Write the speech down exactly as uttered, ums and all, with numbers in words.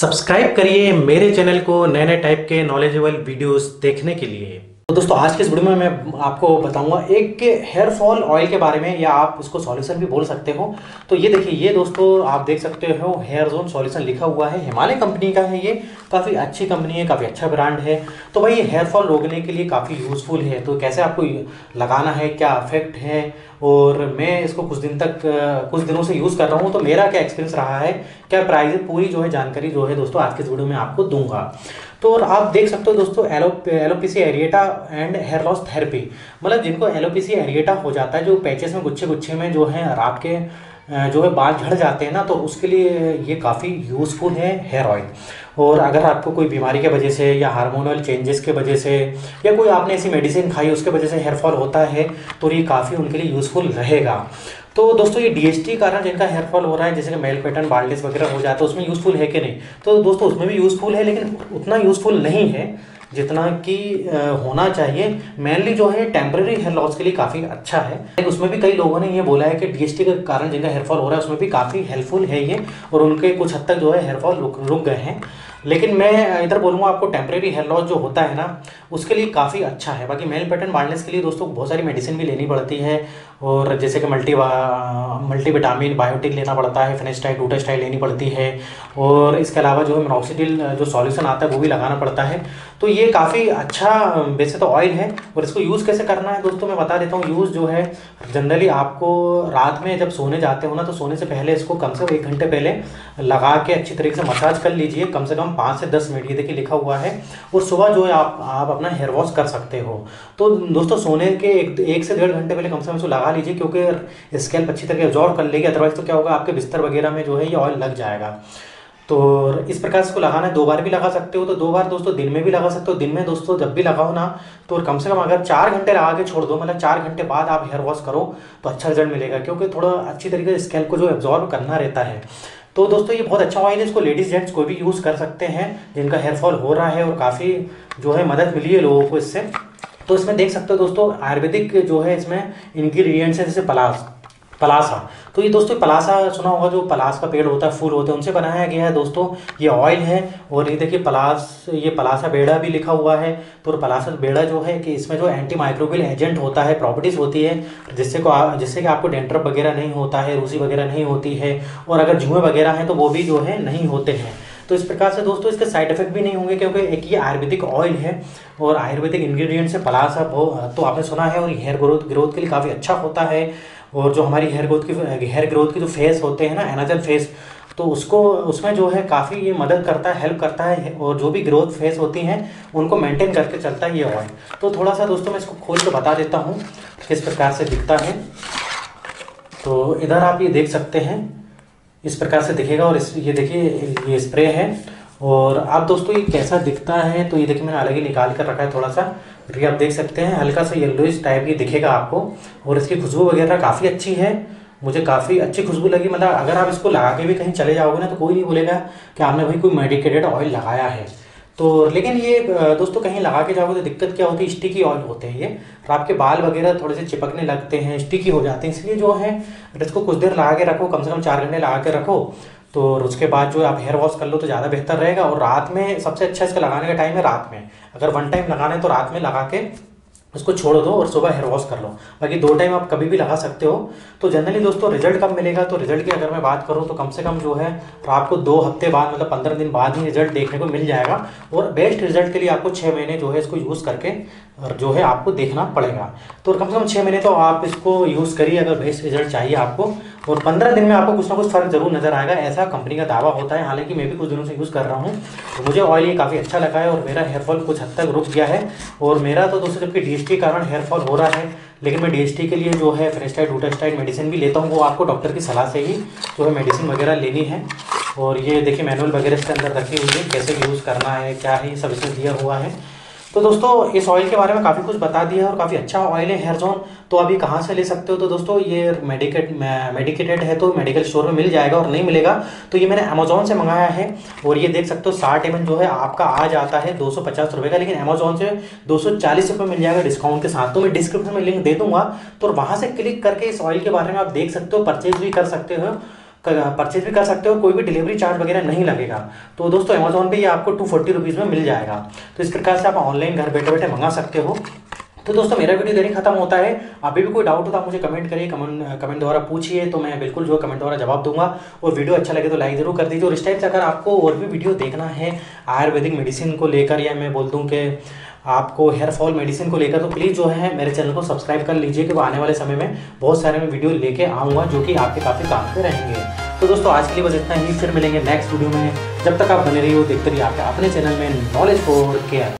Subscribe करिए मेरे channel को नए नए टाइप के नॉलेजेबल वीडियोस देखने के लिए। तो दोस्तों आज के इस वीडियो में मैं आपको बताऊंगा एक हेयर फॉल ऑयल के बारे में, या आप उसको सॉल्यूशन भी बोल सकते हो। तो ये देखिए, ये दोस्तों आप देख सकते हो हेयर जोन सॉल्यूशन लिखा हुआ है, हिमालय कंपनी का है। ये काफ़ी अच्छी कंपनी है, काफ़ी अच्छा ब्रांड है। तो भाई ये हेयर फॉल रोकने के लिए काफ़ी यूज़फुल है। तो कैसे आपको लगाना है, क्या इफेक्ट है, और मैं इसको कुछ दिन तक कुछ दिनों से यूज़ कर रहा हूँ, तो मेरा क्या एक्सपीरियंस रहा है, क्या प्राइस, पूरी जो है जानकारी जो है दोस्तों आज के इस वीडियो में आपको दूंगा। तो और आप देख सकते हो दोस्तों alopecia areata and hair loss therapy, मतलब जिनको एलोपेसिया एरिएटा हो जाता है, जो पैचेस में गुच्छे गुच्छे में जो है रात के जो है बाल झड़ जाते हैं ना, तो उसके लिए ये काफ़ी यूज़फुल है हेयर ऑयल। और अगर आपको कोई बीमारी के वजह से या हार्मोनल चेंजेस के वजह से या कोई आपने ऐसी मेडिसिन खाई उसके वजह से हेयर फॉल होता है, तो ये काफ़ी उनके लिए यूज़फुल रहेगा। तो दोस्तों ये डीएचटी कारण जिनका हेयर फॉल हो रहा है, जैसे कि मेल पैटर्न बाल्डनेस वगैरह हो जाता है, उसमें यूज़फुल है कि नहीं? तो दोस्तों उसमें भी यूज़फुल है, लेकिन उतना यूज़फुल नहीं है जितना कि होना चाहिए। मेनली जो है टेम्परेरी हेयर लॉस के लिए काफ़ी अच्छा है, लेकिन उसमें भी कई लोगों ने ये बोला है कि डीएचटी के कारण जिनका हेयर फॉल हो रहा है उसमें भी काफ़ी हेल्पफुल है ये, और उनके कुछ हद तक जो है हेयर फॉल रुक रुक गए हैं। लेकिन मैं इधर बोलूँगा आपको टेम्परेरी हेयर लॉस जो होता है ना, उसके लिए काफ़ी अच्छा है। बाकी मेल पैटर्न बाल्डनेस के लिए दोस्तों बहुत सारी मेडिसिन भी लेनी पड़ती है, और जैसे कि मल्टी मल्टी विटामिन बायोटिक लेना पड़ता है, फिनेस्टाइड डूटास्टाइड लेनी पड़ती है, और इसके अलावा जो है मिनॉक्सिडिल जो सॉल्यूशन आता है वो भी लगाना पड़ता है। तो ये काफ़ी अच्छा वैसे तो ऑयल है। और इसको यूज़ कैसे करना है दोस्तों मैं बता देता हूँ। यूज़ जो है जनरली आपको रात में जब सोने जाते हो ना, तो सोने से पहले इसको कम से कम एक घंटे पहले लगा के अच्छी तरीके से मसाज कर लीजिए, कम से कम पाँच से दस मिनट, ये देखिए लिखा हुआ है। और सुबह जो है आप आप अपना हेयर वॉश कर सकते हो। तो दोस्तों सोने के एक, एक से डेढ़ घंटे पहले कम से कम इसको लगा लीजिए, क्योंकि स्कैल्प अच्छी तरह एब्जॉर्ब कर लेगी। अदरवाइज तो क्या होगा, आपके बिस्तर वगैरह में जो है ये ऑयल लग जाएगा। तो इस प्रकार से को लगाना है, दो बार भी लगा सकते हो। तो दो बार दोस्तों दिन में भी लगा सकते हो। दिन में दोस्तों जब भी लगाओ ना, तो कम से कम अगर चार घंटे लगा के छोड़ दो, मतलब चार घंटे बाद आप हेयर वॉश करो तो अच्छा रिजल्ट मिलेगा, क्योंकि थोड़ा अच्छी तरीके से स्कैल्प को जो एब्जॉर्ब करना रहता है। तो दोस्तों ये बहुत अच्छा ऑयल है, इसको लेडीज़ जेंट्स कोई भी यूज़ कर सकते हैं जिनका हेयर फॉल हो रहा है, और काफ़ी जो है मदद मिली है लोगों को इससे। तो इसमें देख सकते हो दोस्तों आयुर्वेदिक जो है इसमें इंग्रेडिएंट्स हैं, जैसे पलास पलासा। तो ये दोस्तों पलासा सुना होगा, जो पलास का पेड़ होता है, फूल होते हैं, उनसे बनाया गया है दोस्तों ये ऑयल है। और ये देखिए पलास, ये पलासा बेड़ा भी लिखा हुआ है। तो पलासा बेड़ा जो है कि इसमें जो एंटी माइक्रोबियल एजेंट होता है, प्रॉपर्टीज़ होती है, जिससे को जिससे कि आपको डेंड्रफ वगैरह नहीं होता है, रूसी वगैरह नहीं होती है, और अगर जुएँ वगैरह हैं तो वो भी जो है नहीं होते हैं। तो इस प्रकार से दोस्तों इसके साइड इफेक्ट भी नहीं होंगे, क्योंकि एक ये आयुर्वेदिक ऑयल है और आयुर्वेदिक इंग्रेडिएंट्स है पलासा। तो आपने सुना है, और हेयर ग्रोथ ग्रोथ के लिए काफ़ी अच्छा होता है। और जो हमारी हेयर ग्रोथ की हेयर ग्रोथ की जो फेस होते हैं ना, एनाजन फेस, तो उसको उसमें जो है काफ़ी ये मदद करता है, हेल्प करता है, और जो भी ग्रोथ फेस होती हैं उनको मेंटेन करके चलता है ये ऑयल। तो थोड़ा सा दोस्तों मैं इसको खोल के बता देता हूँ किस प्रकार से दिखता है। तो इधर आप ये देख सकते हैं, इस प्रकार से दिखेगा। और इस ये देखिए ये स्प्रे है, और आप दोस्तों ये कैसा दिखता है, तो ये देखिए मैंने अलग ही निकाल कर रखा है थोड़ा सा, ये आप देख सकते हैं हल्का सा येलोइश टाइप ये दिखेगा आपको। और इसकी खुशबू वगैरह काफ़ी अच्छी है, मुझे काफ़ी अच्छी खुशबू लगी। मतलब अगर आप इसको लगा के भी कहीं चले जाओगे ना, तो कोई नहीं बोलेगा कि आपने भाई कोई मेडिकेटेड ऑयल लगाया है। तो लेकिन ये दोस्तों कहीं लगा के जाओगे तो दिक्कत क्या होती है, स्टिकी ऑयल होते हैं ये, और आपके बाल वगैरह थोड़े से चिपकने लगते हैं, स्टिकी हो जाते हैं। इसलिए जो है इसको कुछ देर लगा के रखो, कम से कम चार घंटे लगा के रखो, तो उसके बाद जो आप हेयर वॉश कर लो तो ज़्यादा बेहतर रहेगा। और रात में सबसे अच्छा इसका लगाने का टाइम है, रात में अगर वन टाइम लगाना है तो रात में लगा के उसको छोड़ दो और सुबह हेयर वॉश कर लो। बाकी दो टाइम आप कभी भी लगा सकते हो। तो जनरली दोस्तों रिजल्ट कब मिलेगा, तो रिजल्ट की अगर मैं बात करूँ तो कम से कम जो है तो आपको दो हफ्ते बाद, मतलब पंद्रह दिन बाद ही रिजल्ट देखने को मिल जाएगा। और बेस्ट रिजल्ट के लिए आपको छः महीने जो है इसको यूज़ करके और जो है आपको देखना पड़ेगा। तो कम से कम छः महीने तो आप इसको यूज़ करिए अगर बेस्ट रिजल्ट चाहिए आपको। और पंद्रह दिन में आपको कुछ ना कुछ फ़र्क जरूर नज़र आएगा, ऐसा कंपनी का दावा होता है। हालांकि मैं भी कुछ दिनों से यूज़ कर रहा हूँ, तो मुझे ऑयल ये काफ़ी अच्छा लगा है, और मेरा हेयरफॉल कुछ हद तक रुक गया है। और मेरा तो दोस्तों जबकि डीएचटी के कारण हेयरफॉल हो रहा है, लेकिन मैं डीएचटी के लिए जो है फिनेस्टाइड डूटास्टाइड मेडिसिन भी लेता हूँ। वो आपको डॉक्टर की सलाह से ही जो है मेडिसिन वगैरह लेनी है। और ये देखिए मैनुअल वगैरह इसके अंदर रखी हुई है, कैसे यूज़ करना है, क्या है, सब इसमें दिया हुआ है। तो दोस्तों इस ऑयल के बारे में काफ़ी कुछ बता दिया है, और काफ़ी अच्छा ऑयल है हेयर जोन। तो अभी कहाँ से ले सकते हो, तो दोस्तों ये मेडिकेट मेडिकेटेड है तो मेडिकल स्टोर में मिल जाएगा, और नहीं मिलेगा तो ये मैंने अमेजोन से मंगाया है। और ये देख सकते हो साठ एम एम जो है आपका आ जाता है दो सौ पचास रुपये का, लेकिन अमेजोन से दो सौ चालीस रुपये मिल जाएगा डिस्काउंट के साथ। तो मैं डिस्क्रिप्शन में लिंक दे दूँगा, तो वहाँ से क्लिक करके इस ऑयल के बारे में आप देख सकते हो, परचेज भी कर सकते हो। परचेज भी कर सकते हो, कोई भी डिलीवरी चार्ज वगैरह नहीं लगेगा। तो दोस्तों अमेजोन पे ये आपको टू फोर्टी रुपीज़ में मिल जाएगा। तो इस प्रकार से आप ऑनलाइन घर बैठे बैठे मंगा सकते हो। तो दोस्तों मेरा वीडियो देरी खत्म होता है। अभी भी कोई डाउट हो तो आप मुझे कमेंट करिए, कमेंट कमेंट द्वारा पूछिए, तो मैं बिल्कुल जो कमेंट द्वारा जवाब दूंगा। और वीडियो अच्छा लगे तो लाइक जरूर कर दीजिए। और इस टाइम से अगर आपको और भी वीडियो देखना है आयुर्वेदिक मेडिसिन को लेकर, या मैं बोल दूँ कि आपको हेयर फॉल मेडिसिन को लेकर, तो प्लीज़ जो है मेरे चैनल को सब्सक्राइब कर लीजिए, क्योंकि आने वाले समय में बहुत सारे मैं वीडियो लेके आऊँगा जो कि आपके काफ़ी काम के रहेंगे। तो दोस्तों आज के लिए बस इतना ही, फिर मिलेंगे नेक्स्ट वीडियो में। जब तक आप बने रहिए हो देखते रहिए आपके अपने चैनल में नॉलेज फॉर केयर।